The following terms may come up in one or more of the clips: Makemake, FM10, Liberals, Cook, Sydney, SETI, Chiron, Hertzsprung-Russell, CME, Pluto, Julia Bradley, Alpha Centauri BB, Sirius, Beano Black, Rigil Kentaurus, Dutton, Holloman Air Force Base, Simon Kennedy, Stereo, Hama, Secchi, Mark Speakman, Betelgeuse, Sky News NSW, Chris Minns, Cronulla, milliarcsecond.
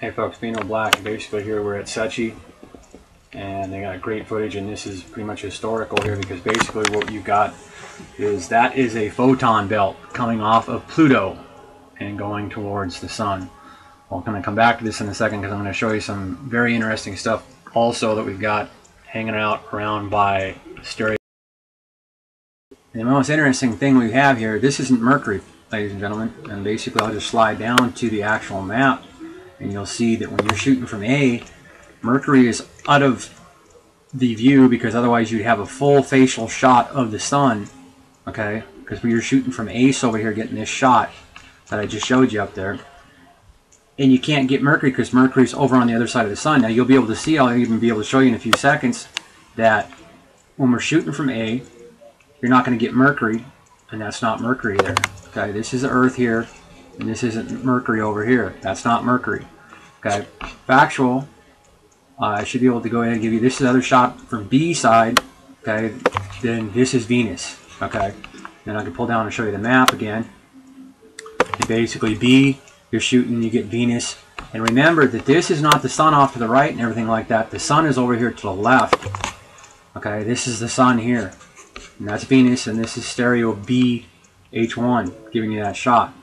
Hey folks, Beano Black, basically here we're at Secchi, and they got great footage, and this is pretty much historical here because basically what you got is that is a photon belt coming off of Pluto and going towards the Sun. Well, I'm going to come back to this in a second because I'm going to show you some very interesting stuff also that we've got hanging out around by Stereo. And the most interesting thing we have here, this isn't Mercury, ladies and gentlemen, and basically I'll just slide down to the actual map and you'll see that when you're shooting from A, Mercury is out of the view because otherwise you'd have a full facial shot of the Sun, okay? Because we were shooting from Ace over here getting this shot that I just showed you up there. And you can't get Mercury because Mercury's over on the other side of the Sun. Now you'll be able to see, I'll even be able to show you in a few seconds, that when we're shooting from A, you're not going to get Mercury, and that's not Mercury there. Okay, this is Earth here, and this isn't Mercury over here. That's not Mercury. Okay, factual, I should be able to go ahead and give you this other shot from B side. Okay, then this is Venus. Okay, then I can pull down and show you the map again. And basically B, you're shooting, you get Venus. And remember that this is not the Sun off to the right and everything like that. The Sun is over here to the left. Okay, this is the Sun here. And that's Venus, and this is Stereo BH1 giving you that shot.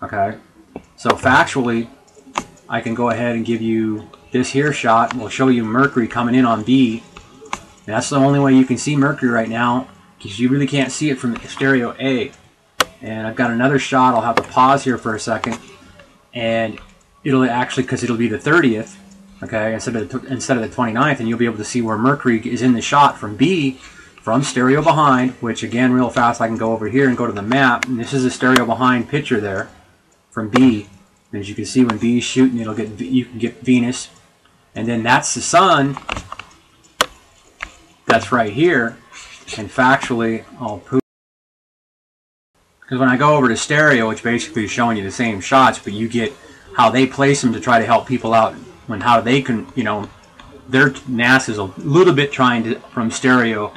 Okay, so factually, I can go ahead and give you this here shot. We'll show you Mercury coming in on B. And that's the only way you can see Mercury right now, because you really can't see it from Stereo A. And I've got another shot. I'll have to pause here for a second. And it'll actually, because it'll be the 30th, okay, instead of the 29th, and you'll be able to see where Mercury is in the shot from B, from Stereo Behind, which again, real fast, I can go over here and go to the map, and this is a Stereo Behind picture there from B. And as you can see, when B's shooting, it'll get, you can get Venus, and then that's the Sun. That's right here, and factually, I'll put. Because when I go over to Stereo, which basically is showing you the same shots, but you get how they place them to try to help people out when how they can, you know, their NASA's a little bit trying to, from Stereo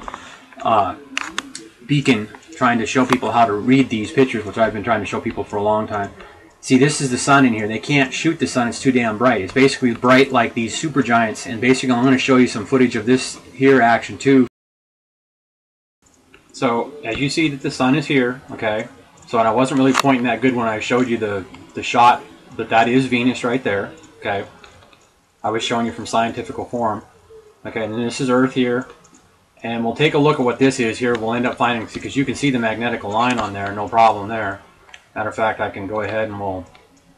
Beacon, trying to show people how to read these pictures, which I've been trying to show people for a long time. See, this is the Sun in here. They can't shoot the Sun. It's too damn bright. It's basically bright like these supergiants, and basically I'm going to show you some footage of this here action too. So, as you see that the Sun is here, okay? So, and I wasn't really pointing that good when I showed you the shot, but that is Venus right there, okay? I was showing you from scientific form. Okay, and then this is Earth here. And we'll take a look at what this is here. We'll end up finding, because you can see the magnetic line on there, no problem there. Matter of fact, I can go ahead and we'll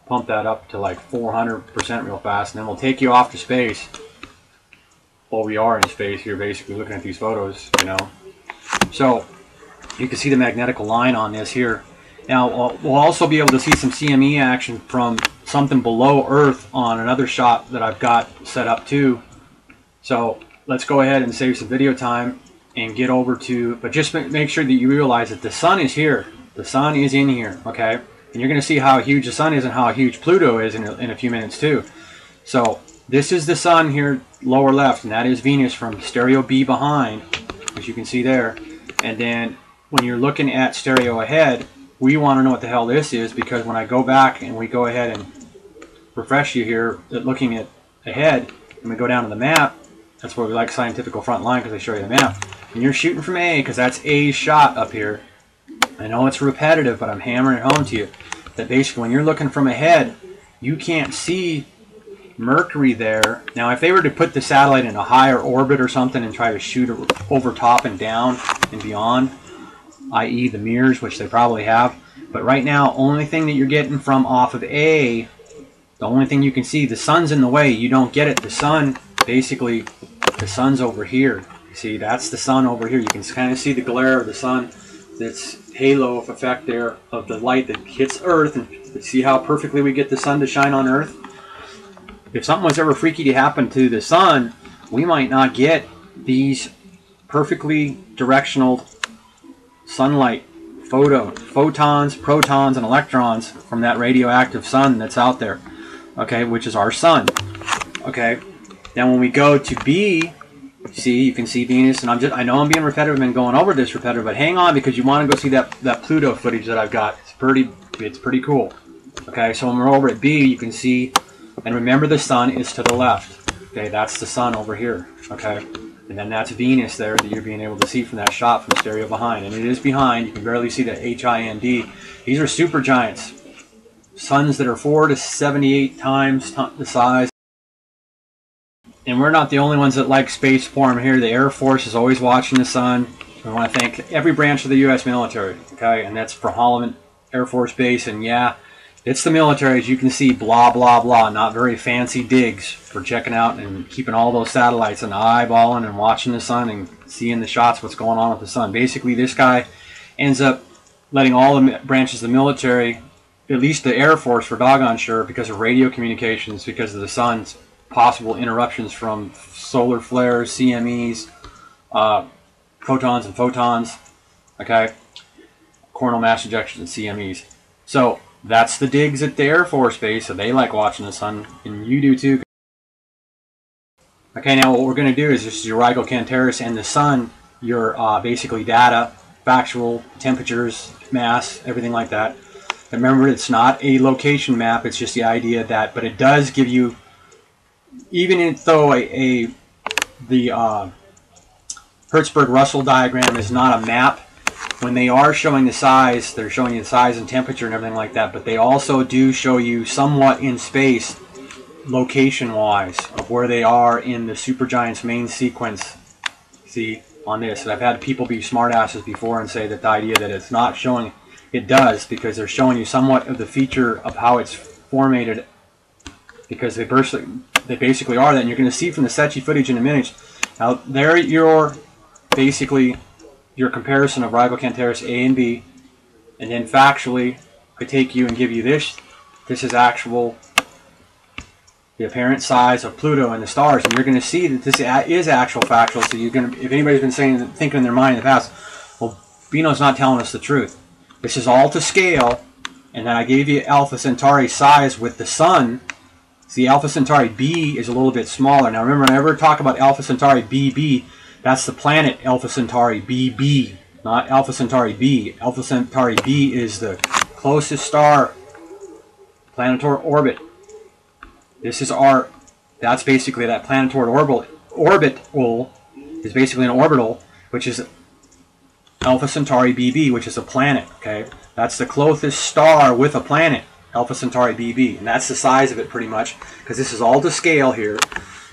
pump that up to like 400% real fast, and then we'll take you off to space. Well, we are in space here, basically, looking at these photos, you know. So, you can see the magnetic line on this here. Now, we'll also be able to see some CME action from something below Earth on another shot that I've got set up too. So, let's go ahead and save some video time and get over to, but just make sure that you realize that the Sun is here. The Sun is in here, okay? And you're going to see how huge the Sun is and how huge Pluto is in a few minutes too. So, this is the Sun here, lower left, and that is Venus from Stereo B Behind, which you can see there. And then when you're looking at Stereo Ahead, we want to know what the hell this is, because when I go back and we go ahead and refresh you here at looking at Ahead, and we go down to the map, that's where we like scientific front line because they show you the map. And you're shooting from A because that's A's shot up here. I know it's repetitive, but I'm hammering it home to you that basically when you're looking from ahead, you can't see Mercury there. Now, if they were to put the satellite in a higher orbit or something and try to shoot over top and down and beyond, i.e. the mirrors, which they probably have, but right now, only thing that you're getting from off of A, the only thing you can see, the Sun's in the way. You don't get it. The Sun, basically, the Sun's over here. You see, that's the Sun over here. You can kind of see the glare of the Sun, this halo effect there of the light that hits Earth, and see how perfectly we get the Sun to shine on Earth. If something was ever freaky to happen to the Sun, we might not get these perfectly directional sunlight photons, protons, and electrons from that radioactive Sun that's out there, okay, which is our Sun. Okay, now when we go to B, see, you can see Venus, and I know I'm being repetitive and going over this repetitive, but hang on, because you want to go see that Pluto footage that I've got. It's pretty cool. Okay, so when we're over at B, you can see And remember the sun is to the left. Okay, that's the sun over here. Okay, and then that's Venus there that you're being able to see from that shot from stereo behind. And it is behind. You can barely see the HIND. These are supergiants. Suns that are 4 to 78 times the size. And we're not the only ones that like space form here. The Air Force is always watching the sun. We want to thank every branch of the U.S. military, okay? And that's from Holloman Air Force Base. And yeah, it's the military, as you can see, blah, blah, blah. Not very fancy digs for checking out and keeping all those satellites and eyeballing and watching the sun and seeing the shots, what's going on with the sun. Basically, this guy ends up letting all the branches of the military, at least the Air Force for doggone sure, because of radio communications, because of the sun's possible interruptions from solar flares, CMEs, protons and photons, okay, coronal mass ejections and CMEs. So that's the digs at the Air Force Base, so they like watching the sun, and you do too. Okay, now what we're going to do is this is your Rigil Kentaurus and the sun, your basically data, factual, temperatures, mass, everything like that. Remember, it's not a location map, it's just the idea that, but it does give you, even though the Hertzsprung-Russell diagram is not a map, when they are showing the size, they're showing you the size and temperature and everything like that, but they also do show you somewhat in space, location-wise, of where they are in the supergiant's main sequence. See, on this. And I've had people be smartasses before and say that the idea that it's not showing, it does, because they're showing you somewhat of the feature of how it's formatted, because they basically are that, and you're going to see from the Secchi footage in a minute. Now, there you're basically your comparison of Rigil Kentaurus A and B, and then factually, I take you and give you this. This is actual, the apparent size of Pluto and the stars, and you're going to see that this is actual factual. So you're going to, if anybody's been saying, thinking in their mind in the past, well, Beano's not telling us the truth. This is all to scale, and then I gave you Alpha Centauri size with the sun. See, Alpha Centauri B is a little bit smaller. Now remember, whenever I talk about Alpha Centauri BB, that's the planet Alpha Centauri BB, not Alpha Centauri B. Alpha Centauri B is the closest star, planetary orbit. This is our, that's basically that planetary orbital is basically an orbital, which is Alpha Centauri BB, which is a planet, okay? That's the closest star with a planet, Alpha Centauri BB, and that's the size of it pretty much, because this is all to scale here.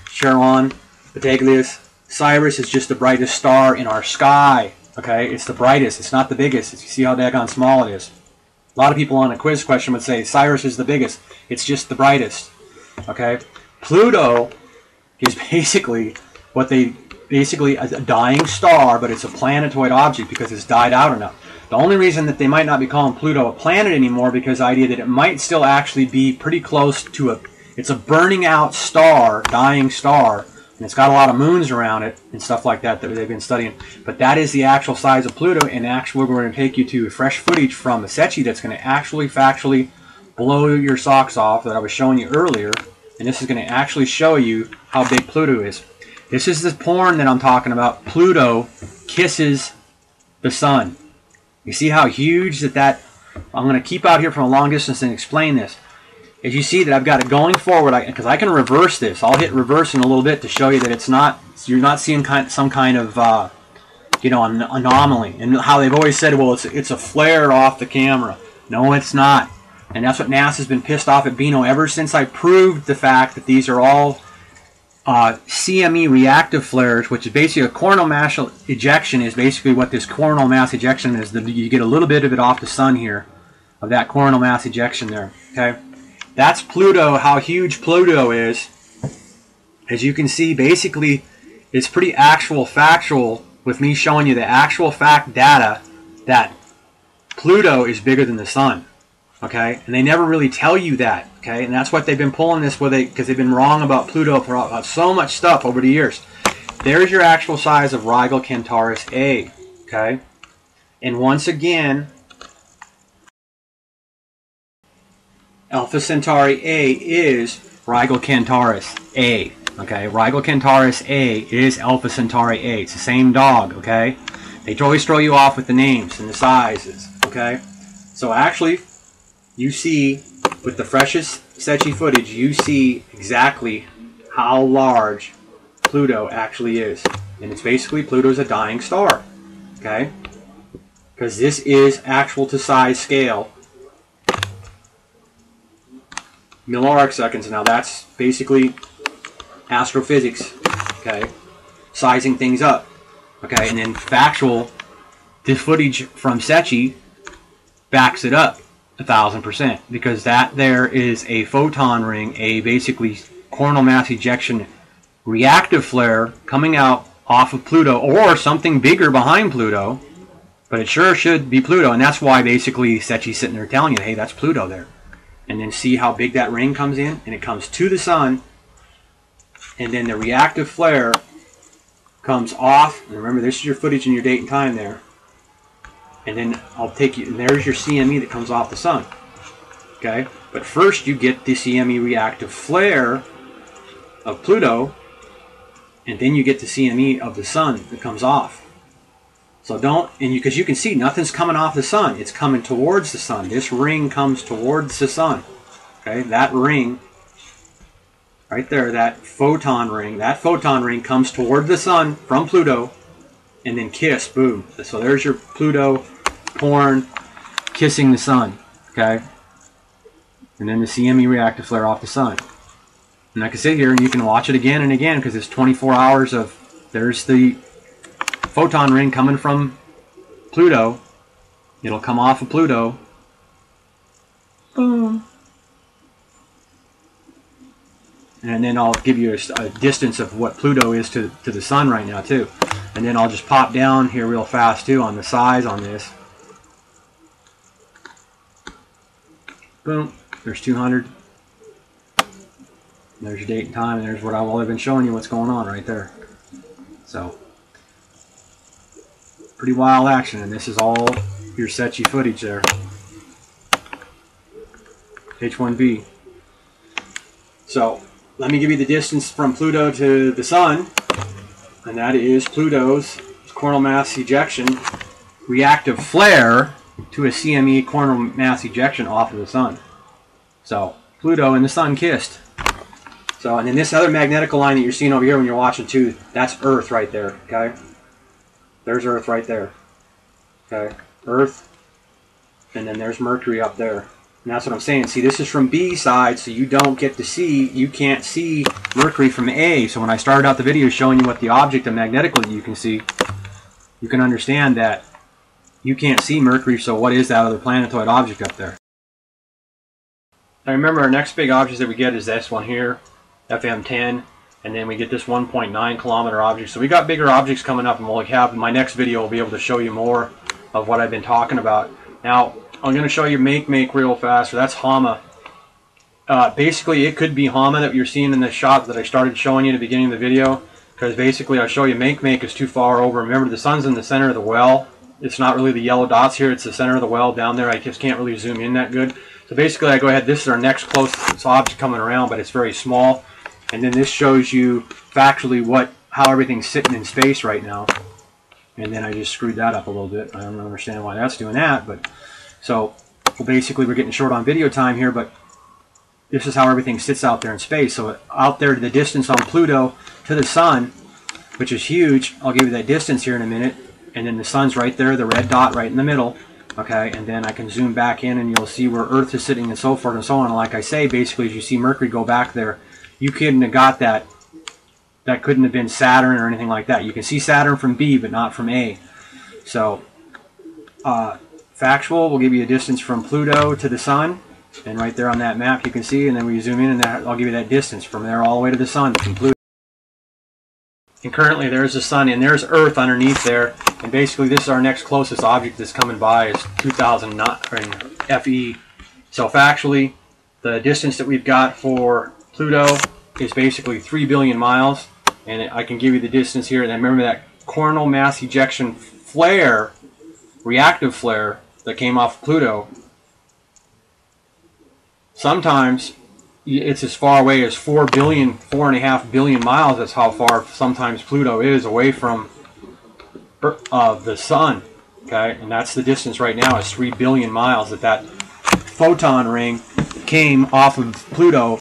Chiron, Betelgeuse, Sirius is just the brightest star in our sky, okay? It's the brightest, it's not the biggest. You see how daggone small it is. A lot of people on a quiz question would say Sirius is the biggest. It's just the brightest, okay? Pluto is basically what they, basically a dying star, but it's a planetoid object because it's died out enough. The only reason that they might not be calling Pluto a planet anymore because the idea that it might still actually be pretty close to a, it's a burning out star, dying star, and it's got a lot of moons around it and stuff like that that they've been studying. But that is the actual size of Pluto, and actually we're going to take you to fresh footage from the Secchi that's going to actually factually blow your socks off that I was showing you earlier. And this is going to actually show you how big Pluto is. This is the porn that I'm talking about. Pluto kisses the sun. You see how huge that I'm going to keep out here from a long distance and explain this. As you see that I've got it going forward, because I can reverse this. I'll hit reverse in a little bit to show you that it's not, you're not seeing some kind of you know, an anomaly. And how they've always said, well, it's a flare off the camera. No, it's not. And that's what NASA's been pissed off at Beano ever since I proved the fact that these are all CME reactive flares, which is basically a coronal mass ejection, is basically what this coronal mass ejection is. You get a little bit of it off the sun here, of that coronal mass ejection there. Okay. That's Pluto, how huge Pluto is. As you can see, basically, it's pretty actual factual with me showing you the actual fact data that Pluto is bigger than the sun. Okay, and they never really tell you that. Okay, and that's what they've been pulling this with, because they've been wrong about Pluto for about so much stuff over the years. There's your actual size of Rigil Kentaurus A. Okay, and once again, Alpha Centauri A is Rigil Kentaurus A. Okay, Rigil Kentaurus A is Alpha Centauri A. It's the same dog, okay? They always throw you off with the names and the sizes, okay? So actually, you see with the freshest SETI footage, you see exactly how large Pluto actually is. And it's basically Pluto's a dying star, okay? Because this is actual to size scale. Milliarc seconds. Now that's basically astrophysics, okay? Sizing things up, okay? And then factual, this footage from SETI backs it up 1,000%, because that there is a photon ring, a basically coronal mass ejection reactive flare coming out off of Pluto, or something bigger behind Pluto, but it sure should be Pluto. And that's why basically SETI's sitting there telling you, hey, that's Pluto there. And then see how big that ring comes in, and it comes to the sun, and then the reactive flare comes off. And remember, this is your footage and your date and time there. And then I'll take you, and there's your CME that comes off the sun, okay? But first you get the CME reactive flare of Pluto, and then you get the CME of the sun that comes off. So don't, and because you can see nothing's coming off the sun, it's coming towards the sun. This ring comes towards the sun, okay? That ring right there, that photon ring comes toward the sun from Pluto, and then kiss, boom. So there's your Pluto porn kissing the sun, okay? And then the CME reactive flare off the sun. And I can sit here and you can watch it again and again, because it's 24 hours of, there's the photon ring coming from Pluto. It'll come off of Pluto. Boom. And then I'll give you a distance of what Pluto is to the sun right now, too. And then I'll just pop down here real fast, too, on the size on this. Boom. There's 200. There's your date and time, and there's what I've been showing you what's going on right there. So, pretty wild action, and this is all your SETI footage there. H1B. So, let me give you the distance from Pluto to the sun, and that is Pluto's coronal mass ejection reactive flare to a CME coronal mass ejection off of the sun. So Pluto and the sun kissed. So, and then this other magnetic line that you're seeing over here when you're watching too, that's Earth right there, okay? There's Earth right there, okay? Earth, and then there's Mercury up there. And that's what I'm saying. See, this is from B side, so you don't get to see, you can't see Mercury from A. So when I started out the video showing you what the object of magnetically you can see, you can understand that you can't see Mercury, so what is that other planetoid object up there? Now remember, our next big object that we get is this one here, FM10, and then we get this 1.9 kilometer object. So we got bigger objects coming up, and we'll have, my next video will be able to show you more of what I've been talking about. Now, I'm going to show you Makemake real fast. So that's Hama. Basically, it could be Hama that you're seeing in the shot that I started showing you at the beginning of the video. Because basically, I show you Makemake is too far over. Remember, the sun's in the center of the well. It's not really the yellow dots here. It's the center of the well down there. I just can't really zoom in that good. So basically, I go ahead. This is our next closest object coming around, but it's very small. And then this shows you factually how everything's sitting in space right now. And then I just screwed that up a little bit. I don't understand why that's doing that, but... So, well, basically, we're getting short on video time here, but this is how everything sits out there in space. So out there, the distance on Pluto to the sun, which is huge. I'll give you that distance here in a minute. And then the sun's right there, the red dot right in the middle. Okay, and then I can zoom back in, and you'll see where Earth is sitting and so forth and so on. And like I say, basically, as you see Mercury go back there, you couldn't have got that. That couldn't have been Saturn or anything like that. You can see Saturn from B, but not from A. So, factual, we'll give you a distance from Pluto to the sun, and right there on that map you can see, and then we zoom in and that, I'll give you that distance from there all the way to the sun from Pluto. And currently there's the sun, and there's Earth underneath there, and basically this is our next closest object that's coming by is 2009 FE. So factually, the distance that we've got for Pluto is basically 3 billion miles, and I can give you the distance here, and remember that coronal mass ejection flare, reactive flare, that came off Pluto. Sometimes it's as far away as 4.5 billion miles. That's how far sometimes Pluto is away from the sun. Okay, and that's the distance right now is 3 billion miles that that photon ring came off of Pluto